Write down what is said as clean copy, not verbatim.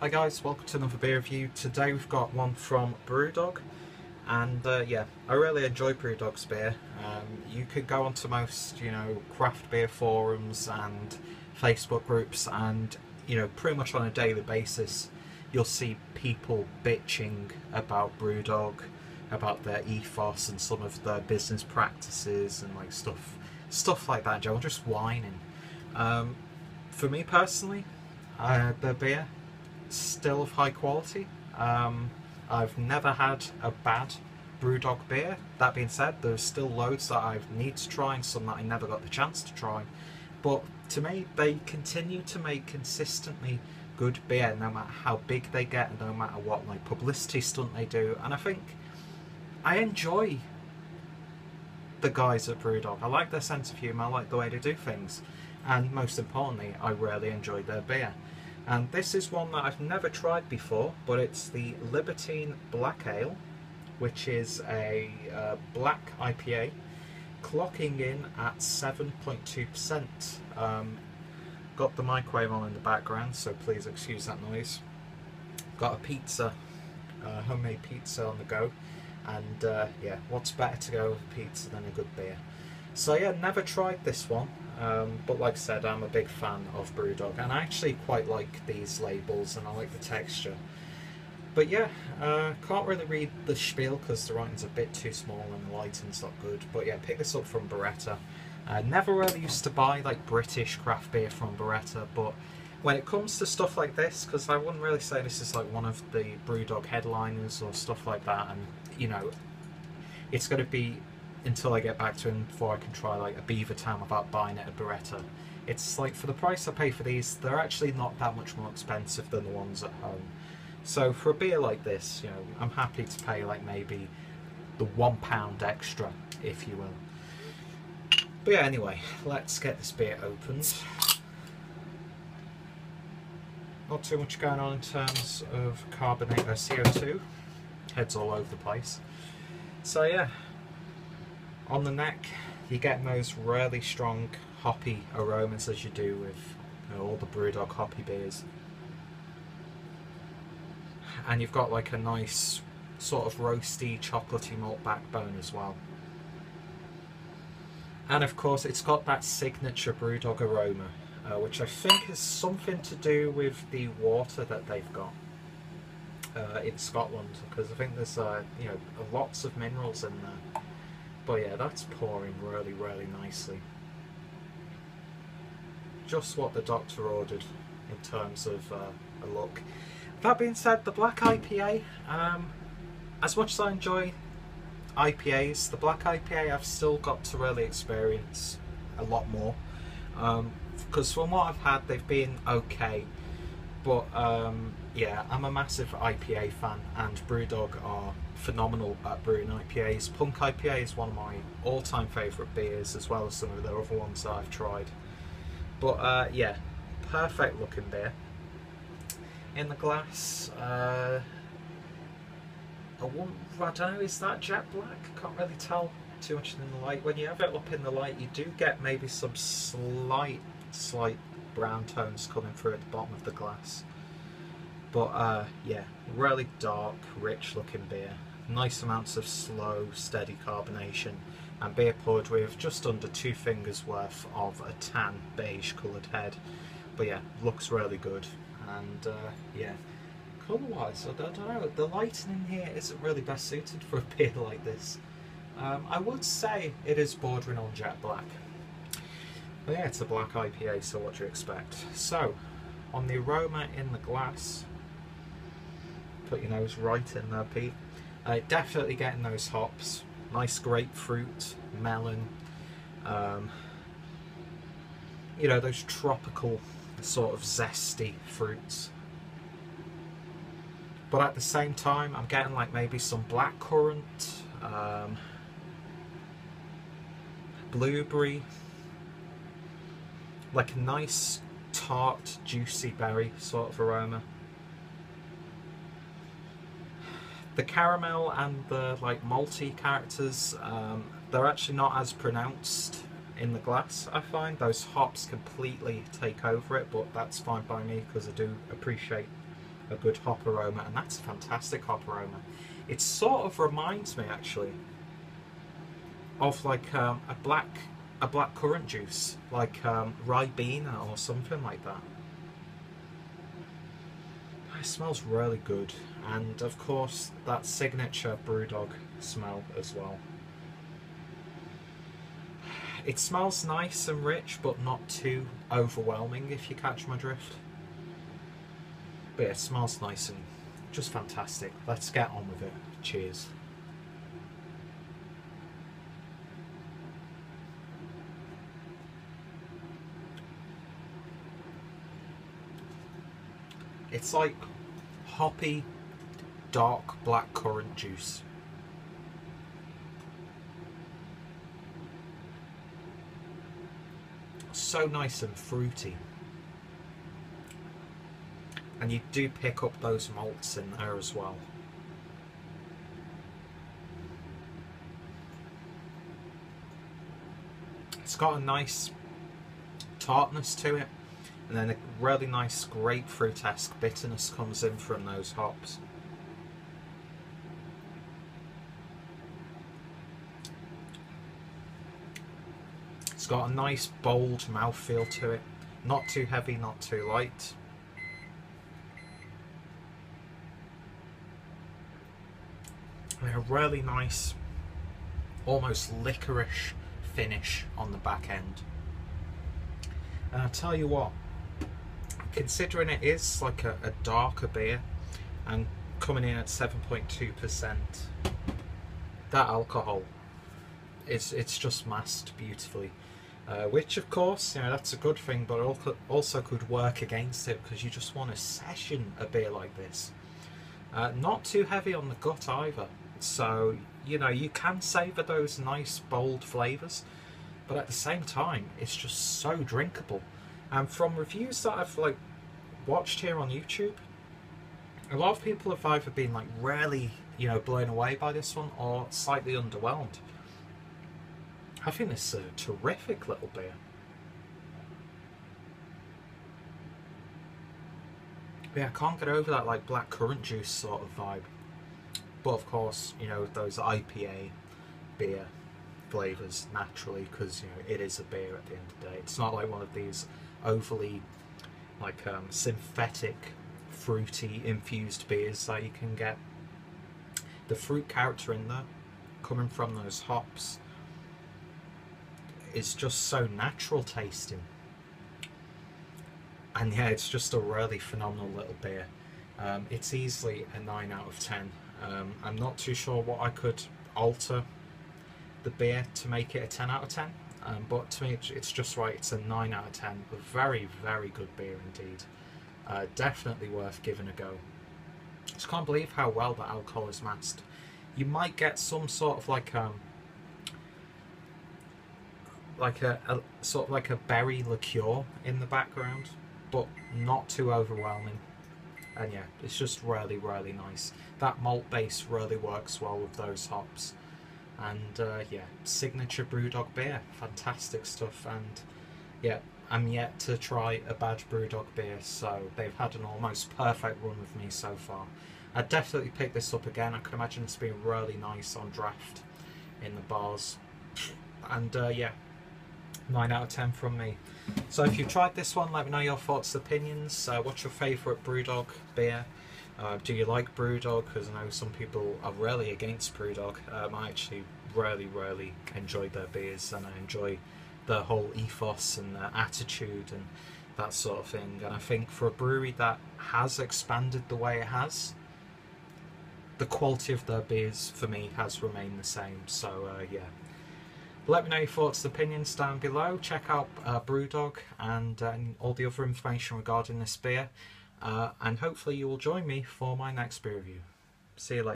Hi guys, welcome to another beer review. Today we've got one from BrewDog, and yeah, I really enjoy BrewDog's beer. You could go onto most, you know, craft beer forums and Facebook groups, and you know, pretty much on a daily basis, you'll see people bitching about BrewDog, about their ethos and some of their business practices and like stuff like that. Joe, just whining. For me personally, their beer, still of high quality. I've never had a bad BrewDog beer. That being said, there's still loads that I need to try and some that I never got the chance to try, but to me they continue to make consistently good beer no matter how big they get and no matter what like publicity stunt they do. And I think I enjoy the guys at BrewDog. I like their sense of humour, I like the way they do things, and most importantly I really enjoy their beer. And this is one that I've never tried before, but it's the Libertine Black Ale, which is a black IPA, clocking in at 7.2%. Got the microwave on in the background, so please excuse that noise. Got a pizza, homemade pizza on the go, and yeah, what's better to go with pizza than a good beer? So yeah, never tried this one, but like I said, I'm a big fan of BrewDog, and I actually quite like these labels and I like the texture. But yeah, can't really read the spiel because the writing's a bit too small and the lighting's not good. But yeah, pick this up from Birretta. I never really used to buy like British craft beer from Birretta, but when it comes to stuff like this, because I wouldn't really say this is like one of the BrewDog headliners or stuff like that, and you know, it's going to be until I get back to him before I can try like a Beaver Town without buying it at Birretta. It's like for the price I pay for these, they're actually not that much more expensive than the ones at home. So for a beer like this, you know, I'm happy to pay like maybe the £1 extra, if you will. But yeah, anyway, let's get this beer opened. Not too much going on in terms of carbonate or CO2. Heads all over the place. So yeah. On the neck, you're getting those really strong hoppy aromas as you do with, you know, all the BrewDog hoppy beers. And you've got like a nice sort of roasty, chocolatey malt backbone as well. And of course it's got that signature BrewDog aroma, which I think is something to do with the water that they've got in Scotland, because I think there's you know, lots of minerals in there. But yeah, that's pouring really, really nicely. Just what the doctor ordered in terms of a look. That being said, the black IPA, as much as I enjoy IPAs, the black IPA I've still got to really experience a lot more. Because from what I've had, they've been okay. But yeah, I'm a massive IPA fan, and BrewDog are phenomenal at brewing IPAs. Punk IPA is one of my all-time favourite beers, as well as some of the other ones that I've tried. But yeah, perfect looking beer. In the glass, I don't know, is that jet black? Can't really tell too much in the light. When you have it up in the light, you do get maybe some slight brown tones coming through at the bottom of the glass. But yeah, really dark, rich looking beer. Nice amounts of slow, steady carbonation, and beer poured with just under 2 fingers worth of a tan beige coloured head. But yeah, looks really good. And yeah, colour wise, I don't know, the lighting in here isn't really best suited for a beer like this. I would say it is bordering on jet black. But yeah, it's a black IPA, so what do you expect? So, on the aroma in the glass, put your nose right in there, Pete. Definitely getting those hops. Nice grapefruit, melon, you know, those tropical sort of zesty fruits. But at the same time, I'm getting like maybe some blackcurrant, blueberry, like a nice tart, juicy berry sort of aroma. The caramel and the like malty characters, they're actually not as pronounced in the glass, I find. Those hops completely take over it, but that's fine by me because I do appreciate a good hop aroma, and that's a fantastic hop aroma. It sort of reminds me actually of like a black currant juice, like Ribena or something like that. It smells really good, and of course that signature BrewDog smell as well. It smells nice and rich, but not too overwhelming, if you catch my drift. But yeah, it smells nice and just fantastic. Let's get on with it. Cheers. It's like hoppy, dark black currant juice. So nice and fruity, and you do pick up those malts in there as well. It's got a nice tartness to it, and then a really nice grapefruit-esque bitterness comes in from those hops. It's got a nice bold mouthfeel to it, not too heavy, not too light. And a really nice, almost licorice finish on the back end. And I tell you what, considering it is like a darker beer and coming in at 7.2%, that alcohol, it's just masked beautifully, which of course, you know, that's a good thing, but also could work against it, because you just want to session a beer like this. Not too heavy on the gut either, so you know, you can savour those nice bold flavours, but at the same time it's just so drinkable. And from reviews that I've like watched here on YouTube, a lot of people have either been like really, you know, blown away by this one or slightly underwhelmed. I think this is a terrific little beer. But yeah, I can't get over that like black currant juice sort of vibe. But of course, you know, those IPA beer flavours naturally, because you know it is a beer at the end of the day. It's not like one of these overly like synthetic fruity infused beers that you can get. The fruit character in there coming from those hops is just so natural tasting, and yeah, it's just a really phenomenal little beer. It's easily a 9 out of 10. I'm not too sure what I could alter the beer to make it a 10 out of 10, but to me it's just right. It's a 9 out of 10, a very, very good beer indeed. Definitely worth giving a go. Just can't believe how well that alcohol is masked. You might get some sort of like a berry liqueur in the background, but not too overwhelming. And yeah, it's just really, really nice. That malt base really works well with those hops. And yeah, signature BrewDog beer, fantastic stuff. And yeah, I'm yet to try a bad BrewDog beer, so they've had an almost perfect run with me so far. I'd definitely pick this up again. I can imagine it's been really nice on draft in the bars. And yeah, 9 out of 10 from me. So if you've tried this one, let me know your thoughts, opinions. What's your favourite BrewDog beer? Do you like BrewDog? Because I know some people are really against BrewDog. I actually really enjoy their beers, and I enjoy the whole ethos and their attitude and that sort of thing. And I think for a brewery that has expanded the way it has, the quality of their beers for me has remained the same. So yeah, let me know your thoughts and opinions down below. Check out BrewDog and all the other information regarding this beer. And hopefully you will join me for my next beer review. See you later.